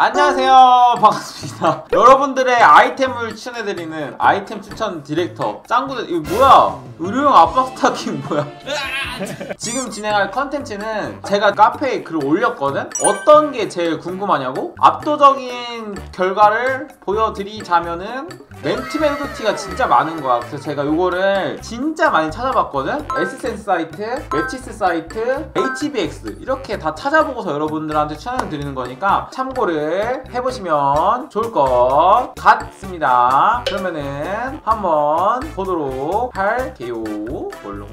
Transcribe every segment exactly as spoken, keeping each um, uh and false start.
안녕하세요, 반갑습니다. 여러분들의 아이템을 추천해드리는 아이템 추천 디렉터 짱구들. 이거 뭐야, 의료용 압박 스타킹 뭐야. 지금 진행할 컨텐츠는 제가 카페에 글을 올렸거든. 어떤 게 제일 궁금하냐고? 압도적인 결과를 보여드리자면은 맨투맨 후드티가 진짜 많은 거야. 그래서 제가 요거를 진짜 많이 찾아봤거든. 에센스 사이트, 매치스 사이트, 에이치비엑스 이렇게 다 찾아보고서 여러분들한테 추천을 드리는 거니까 참고를 해보시면 좋을 것 같습니다. 그러면은 한번 보도록 할게요. 볼록.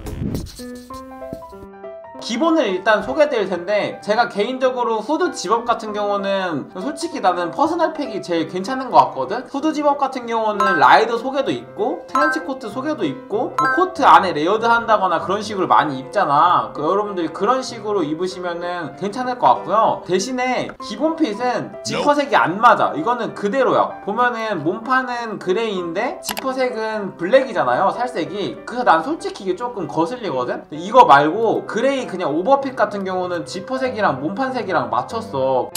기본을 일단 소개해드릴 텐데, 제가 개인적으로 후드 집업 같은 경우는 솔직히 나는 퍼스널 팩이 제일 괜찮은 것 같거든. 후드 집업 같은 경우는 라이더 소개도 있고 트렌치 코트 소개도 있고 뭐 코트 안에 레이어드 한다거나 그런 식으로 많이 입잖아. 여러분들이 그런 식으로 입으시면은 괜찮을 것 같고요. 대신에 기본 핏은 지퍼색이 안 맞아. 이거는 그대로야. 보면은 몸판은 그레이인데 지퍼색은 블랙이잖아요, 살색이. 그래서 난 솔직히 이게 조금 거슬리거든. 이거 말고 그레이 그냥 오버핏 같은 경우는 지퍼색이랑 몸판색이랑 맞췄어.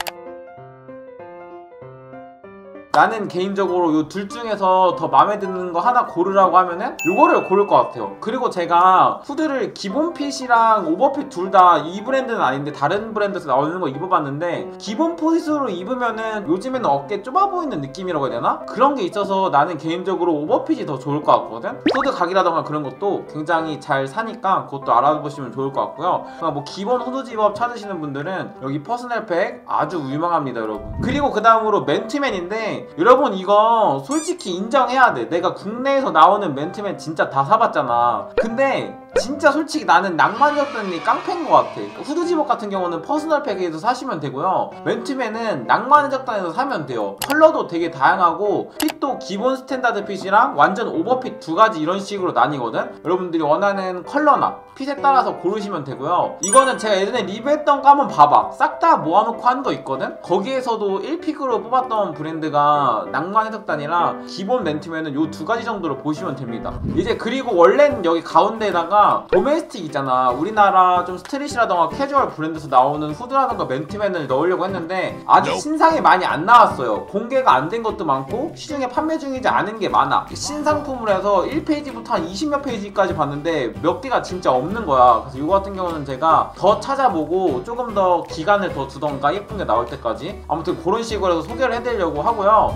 나는 개인적으로 요 둘 중에서 더 마음에 드는 거 하나 고르라고 하면은 요거를 고를 것 같아요. 그리고 제가 후드를 기본핏이랑 오버핏 둘 다 이 브랜드는 아닌데 다른 브랜드에서 나오는 거 입어봤는데, 기본핏으로 입으면은 요즘에는 어깨 좁아 보이는 느낌이라고 해야 되나? 그런 게 있어서 나는 개인적으로 오버핏이 더 좋을 것 같거든? 후드 각이라던가 그런 것도 굉장히 잘 사니까 그것도 알아보시면 좋을 것 같고요. 그러니까 뭐 기본 후드 집업 찾으시는 분들은 여기 퍼스널팩 아주 유명합니다, 여러분. 그리고 그 다음으로 맨투맨인데, 여러분 이거 솔직히 인정해야 돼. 내가 국내에서 나오는 맨투맨 진짜 다 사봤잖아. 근데 진짜 솔직히 나는 낭만이었던 게 깡패인 것 같아. 후드 집업 같은 경우는 퍼스널 팩에서 사시면 되고요. 맨투맨은 낭만의 적단에서 사면 돼요. 컬러도 되게 다양하고 핏도 기본 스탠다드 핏이랑 완전 오버핏 두 가지 이런 식으로 나뉘거든. 여러분들이 원하는 컬러나 핏에 따라서 고르시면 되고요. 이거는 제가 예전에 리뷰했던 거 한번 봐봐. 싹 다 모아놓고 한 거 있거든. 거기에서도 일 픽으로 뽑았던 브랜드가 낭만의 적단이랑 기본 맨투맨은 요 두 가지 정도로 보시면 됩니다. 이제 그리고 원래는 여기 가운데에다가 도메스틱 있잖아. 우리나라 좀 스트릿이라던가 캐주얼 브랜드에서 나오는 후드라던가 맨투맨을 넣으려고 했는데 아직 신상이 많이 안 나왔어요. 공개가 안 된 것도 많고 시중에 판매 중이지 않은 게 많아. 신상품으로 해서 일 페이지부터 한 이십몇 페이지까지 봤는데 몇 개가 진짜 없는 거야. 그래서 이거 같은 경우는 제가 더 찾아보고 조금 더 기간을 더 두던가 예쁜 게 나올 때까지 아무튼 그런 식으로 해서 소개를 해드리려고 하고요.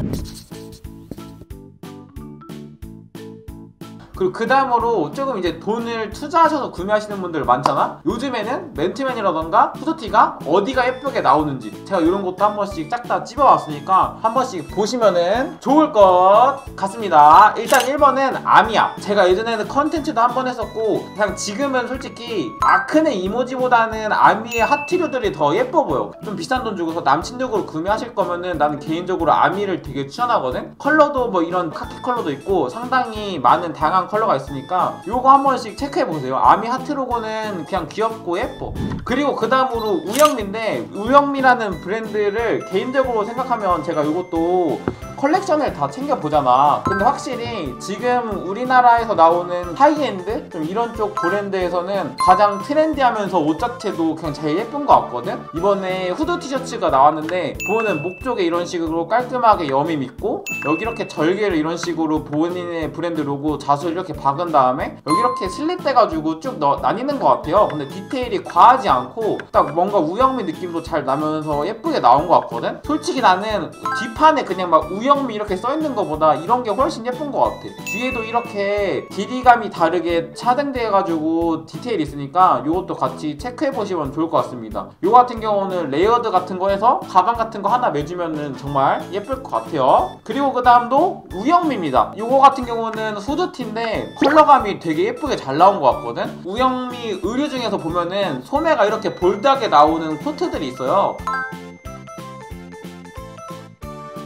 그리고 그 다음으로 조금 이제 돈을 투자하셔서 구매하시는 분들 많잖아? 요즘에는 맨투맨이라던가 후드티가 어디가 예쁘게 나오는지 제가 이런 것도 한 번씩 짝 다 찝어봤으니까 한 번씩 보시면은 좋을 것 같습니다. 일단 일 번은 아미야. 제가 예전에는 컨텐츠도 한 번 했었고 그냥 지금은 솔직히 아크네 이모지보다는 아미의 핫티류들이 더 예뻐 보여. 좀 비싼 돈 주고서 남친룩으로 구매하실 거면은 나는 개인적으로 아미를 되게 추천하거든? 컬러도 뭐 이런 카키 컬러도 있고 상당히 많은 다양한 컬러가 있으니까 요거 한 번씩 체크해보세요. 아미 하트 로고는 그냥 귀엽고 예뻐. 그리고 그 다음으로 우영미인데, 우영미라는 브랜드를 개인적으로 생각하면 제가 요것도 컬렉션을 다 챙겨보잖아. 근데 확실히 지금 우리나라에서 나오는 하이엔드? 좀 이런 쪽 브랜드에서는 가장 트렌디하면서 옷 자체도 그냥 제일 예쁜 것 같거든? 이번에 후드 티셔츠가 나왔는데 보면은 목 쪽에 이런 식으로 깔끔하게 여밈 있고 여기 이렇게 절개를 이런 식으로 본인의 브랜드 로고 자수 이렇게 박은 다음에 여기 이렇게 슬립돼가지고 쭉 넣, 나뉘는 것 같아요. 근데 디테일이 과하지 않고 딱 뭔가 우영미 느낌도 잘 나면서 예쁘게 나온 것 같거든? 솔직히 나는 뒷판에 그냥 막 우영 우영미 이렇게 써있는 것보다 이런 게 훨씬 예쁜 것 같아. 뒤에도 이렇게 길이감이 다르게 차등돼가지고 디테일이 있으니까 이것도 같이 체크해보시면 좋을 것 같습니다. 이거 같은 경우는 레이어드 같은 거 해서 가방 같은 거 하나 매주면은 정말 예쁠 것 같아요. 그리고 그 다음도 우영미입니다. 이거 같은 경우는 후드티인데 컬러감이 되게 예쁘게 잘 나온 것 같거든? 우영미 의류 중에서 보면은 소매가 이렇게 볼드하게 나오는 코트들이 있어요.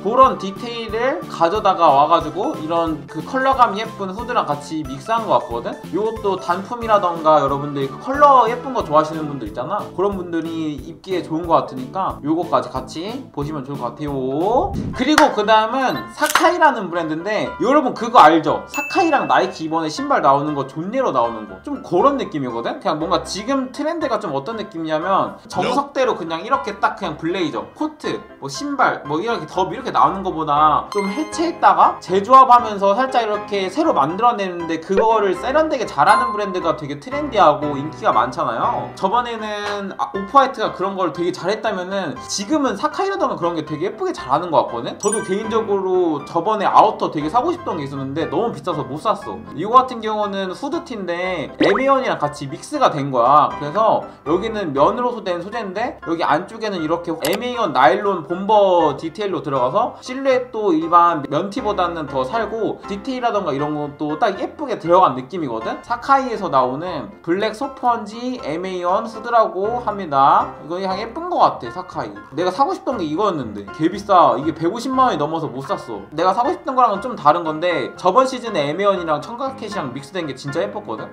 그런 디테일을 가져다가 와가지고 이런 그 컬러감 예쁜 후드랑 같이 믹스한 것 같거든? 이것도 단품이라던가 여러분들이 그 컬러 예쁜 거 좋아하시는 분들 있잖아? 그런 분들이 입기에 좋은 것 같으니까 요거까지 같이 보시면 좋을 것 같아요. 그리고 그 다음은 사카이라는 브랜드인데 여러분 그거 알죠? 사카이랑 나이키 이번에 신발 나오는 거 존예로 나오는 거 좀 그런 느낌이거든? 그냥 뭔가 지금 트렌드가 좀 어떤 느낌이냐면 정석대로 그냥 이렇게 딱 그냥 블레이저, 코트, 뭐 신발 뭐 이렇게 덥 이렇게 나오는 거보다 좀 해체했다가 재조합하면서 살짝 이렇게 새로 만들어내는데 그거를 세련되게 잘하는 브랜드가 되게 트렌디하고 인기가 많잖아요. 저번에는 아, 오프화이트가 그런 걸 되게 잘했다면은 지금은 사카이라던가 그런 게 되게 예쁘게 잘하는 것 같거든? 저도 개인적으로 저번에 아우터 되게 사고 싶던 게 있었는데 너무 비싸서 못 샀어. 이거 같은 경우는 후드티인데 에메온이랑 같이 믹스가 된 거야. 그래서 여기는 면으로서 된 소재인데 여기 안쪽에는 이렇게 에메온 나일론 bomber 디테일로 들어가서 실루엣도 일반 면티보다는 더 살고 디테일이라던가 이런 것도 딱 예쁘게 들어간 느낌이거든? 사카이에서 나오는 블랙 소펀지 에메온 후드라고 합니다. 이거 그냥 예쁜 거 같아. 사카이 내가 사고 싶던 게 이거였는데 개비싸. 이게 백오십만 원이 넘어서 못 샀어. 내가 사고 싶던 거랑은 좀 다른 건데 저번 시즌에 에메온이랑 청각캣이랑 믹스된 게 진짜 예뻤거든?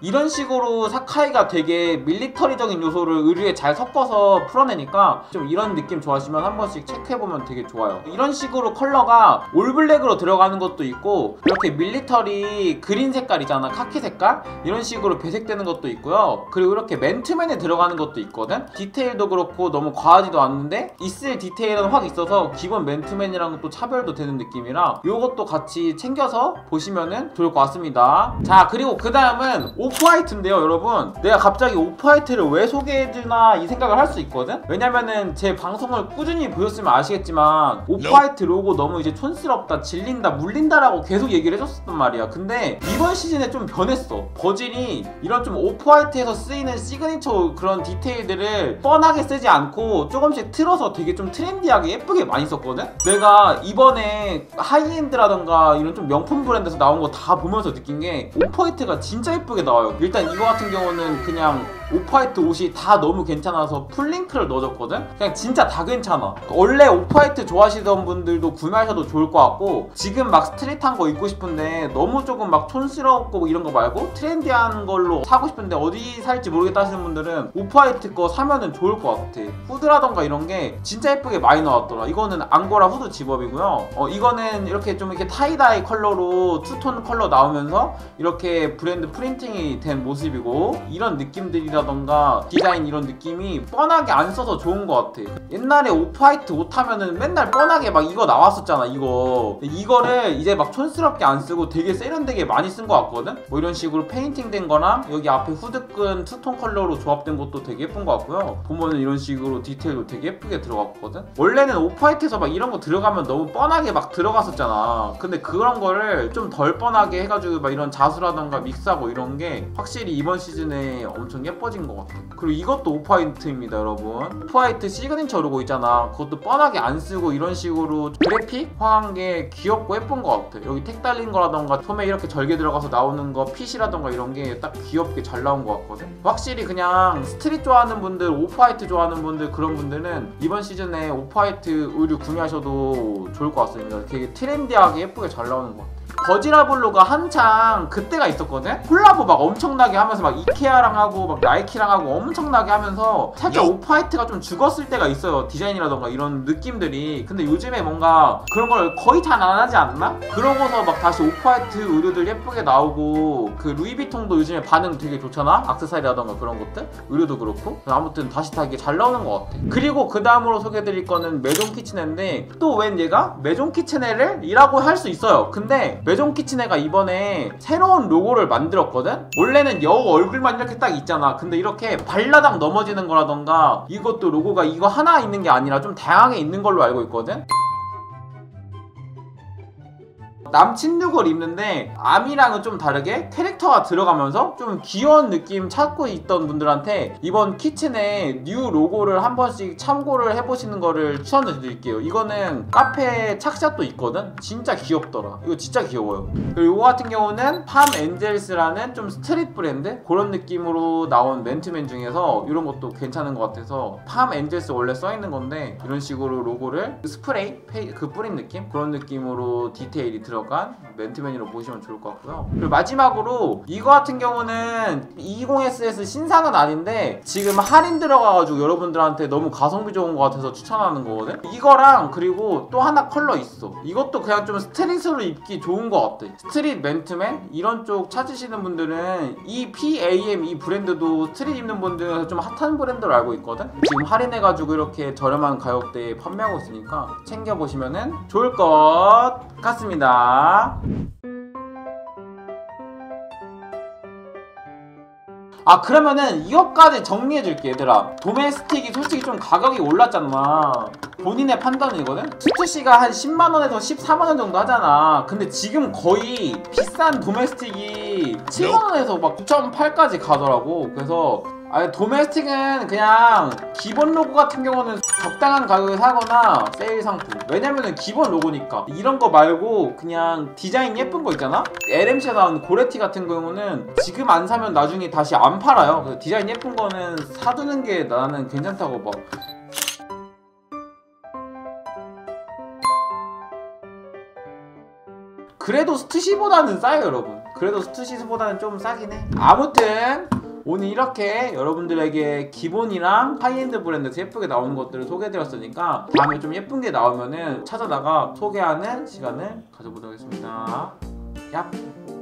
이런 식으로 사카이가 되게 밀리터리적인 요소를 의류에 잘 섞어서 풀어내니까 좀 이런 느낌 좋아하시면 한 번씩 체크해보면 되게 좋아요. 이런 식으로 컬러가 올블랙으로 들어가는 것도 있고 이렇게 밀리터리 그린 색깔이잖아. 카키 색깔? 이런 식으로 배색되는 것도 있고요. 그리고 이렇게 맨투맨에 들어가는 것도 있거든? 디테일도 그렇고 너무 과하지도 않는데 있을 디테일은 확 있어서 기본 맨투맨이랑 또 차별도 되는 느낌이라 요것도 같이 챙겨서 보시면 좋을 것 같습니다. 자, 그리고 그 다음은 오프화이트인데요 여러분, 내가 갑자기 오프화이트를 왜 소개해주나 이 생각을 할 수 있거든? 왜냐면은 제 방송을 꾸준히 보셨으면 아시겠지만 오프화이트 로고 너무 이제 촌스럽다, 질린다, 물린다 라고 계속 얘기를 해줬었단 말이야. 근데 이번 시즌에 좀 변했어. 버질이 이런 좀 오프화이트에서 쓰이는 시그니처 그런 디테일들을 뻔하게 쓰지 않고 조금씩 틀어서 되게 좀 트렌디하게 예쁘게 많이 썼거든? 내가 이번에 하이엔드라던가 이런 좀 명품 브랜드에서 나온 거 다 보면서 느낀 게 오프화이트가 진짜 예쁘게 나와요. 일단 이거 같은 경우는 그냥 오프화이트 옷이 다 너무 괜찮아서 풀링크를 넣어줬거든? 그냥 진짜 다 괜찮아. 원래 오프화이트 좋아하시던 분들도 구매하셔도 좋을 것 같고 지금 막 스트릿한 거 입고 싶은데 너무 조금 막 촌스럽고 이런 거 말고 트렌디한 걸로 사고 싶은데 어디 살지 모르겠다 하시는 분들은 오프화이트 거 사면은 좋을 것 같아. 후드라던가 이런 게 진짜 예쁘게 많이 나왔더라. 이거는 앙고라 후드 집업이고요. 어, 이거는 이렇게 좀 이렇게 타이다이 컬러로 투톤 컬러 나오면서 이렇게 브랜드 프린팅이 된 모습이고 이런 느낌들이 라던가 디자인 이런 느낌이 뻔하게 안 써서 좋은 것 같아. 옛날에 오프화이트 옷 하면은 맨날 뻔하게 막 이거 나왔었잖아. 이거 이거를 이제 막 촌스럽게 안 쓰고 되게 세련되게 많이 쓴 것 같거든? 뭐 이런 식으로 페인팅 된 거랑 여기 앞에 후드끈 투톤 컬러로 조합된 것도 되게 예쁜 것 같고요. 보면은 이런 식으로 디테일도 되게 예쁘게 들어갔거든? 원래는 오프화이트에서 막 이런 거 들어가면 너무 뻔하게 막 들어갔었잖아. 근데 그런 거를 좀 덜 뻔하게 해가지고 막 이런 자수라던가 믹스하고 이런 게 확실히 이번 시즌에 엄청 예뻐 것 같아. 그리고 이것도 오프화이트입니다 여러분. 오프화이트 시그니처 로고 있잖아. 그것도 뻔하게 안 쓰고 이런 식으로 그래픽화한 게 귀엽고 예쁜 것 같아. 여기 택 달린 거라던가 소매 이렇게 절개 들어가서 나오는 거 핏이라던가 이런 게 딱 귀엽게 잘 나온 것 같거든. 확실히 그냥 스트릿 좋아하는 분들, 오프화이트 좋아하는 분들 그런 분들은 이번 시즌에 오프화이트 의류 구매하셔도 좋을 것 같습니다. 되게 트렌디하게 예쁘게 잘 나오는 것 같아. 버지라블로가 한창 그때가 있었거든? 콜라보 막 엄청나게 하면서 막 이케아랑 하고 막 나이키랑 하고 엄청나게 하면서 살짝 오프화이트가 좀 죽었을 때가 있어요. 디자인이라던가 이런 느낌들이. 근데 요즘에 뭔가 그런 걸 거의 잘 안 하지 않나? 그러고서 막 다시 오프화이트 의류들 예쁘게 나오고 그 루이비통도 요즘에 반응 되게 좋잖아? 악세사리라던가 그런 것들? 의류도 그렇고 아무튼 다시 다 이게 잘 나오는 것 같아. 그리고 그 다음으로 소개해드릴 거는 메종 키친애인데 또 웬 얘가 메종 키친애를? 이라고 할 수 있어요. 근데 메종 키친애가 이번에 새로운 로고를 만들었거든? 원래는 여우 얼굴만 이렇게 딱 있잖아. 근데 이렇게 발라당 넘어지는 거라던가 이것도 로고가 이거 하나 있는 게 아니라 좀 다양하게 있는 걸로 알고 있거든? 남친룩을 입는데 아미랑은 좀 다르게 캐릭터가 들어가면서 좀 귀여운 느낌 찾고 있던 분들한테 이번 키친의 뉴 로고를 한 번씩 참고를 해보시는 거를 추천드릴게요. 이거는 카페 착샷도 있거든? 진짜 귀엽더라. 이거 진짜 귀여워요. 그리고 이거 같은 경우는 팜 엔젤스라는 좀 스트릿 브랜드? 그런 느낌으로 나온 맨투맨 중에서 이런 것도 괜찮은 것 같아서 팜 엔젤스 원래 써있는 건데 이런 식으로 로고를 스프레이? 페이, 그 뿌린 느낌? 그런 느낌으로 디테일이 들어간 맨투맨으로 보시면 좋을 것 같고요. 그리고 마지막으로 이거 같은 경우는 이십 에스에스 신상은 아닌데 지금 할인 들어가가지고 여러분들한테 너무 가성비 좋은 것 같아서 추천하는 거거든? 이거랑 그리고 또 하나 컬러 있어. 이것도 그냥 좀 스트릿으로 입기 좋은 것 같아. 스트릿 맨투맨? 이런 쪽 찾으시는 분들은 이 팜 이 브랜드도 스트릿 입는 분들은 좀 핫한 브랜드로 알고 있거든? 지금 할인해가지고 이렇게 저렴한 가격대에 판매하고 있으니까 챙겨보시면은 좋을 것 같습니다. 아 그러면은 이것까지 정리해줄게 얘들아. 도메스틱이 솔직히 좀 가격이 올랐잖아. 본인의 판단이거든? 스투시가 한 십만 원에서 십사만 원 정도 하잖아. 근데 지금 거의 비싼 도메스틱이 칠만 원에서 막 구천 팔까지 가더라고. 그래서 아니 도메스틱은 그냥 기본 로고 같은 경우는 적당한 가격에 사거나 세일 상품. 왜냐면은 기본 로고니까. 이런 거 말고 그냥 디자인 예쁜 거 있잖아? 엘엠씨에 나온 고래티 같은 경우는 지금 안 사면 나중에 다시 안 팔아요. 그래서 디자인 예쁜 거는 사두는 게 나는 괜찮다고 봐. 그래도 스투시보다는 싸요 여러분. 그래도 스투시보다는 좀 싸긴 해. 아무튼 오늘 이렇게 여러분들에게 기본이랑 하이엔드 브랜드에서 예쁘게 나오는 것들을 소개해드렸으니까 다음에 좀 예쁜 게 나오면은 찾아다가 소개하는 시간을 가져보도록 하겠습니다. 얍!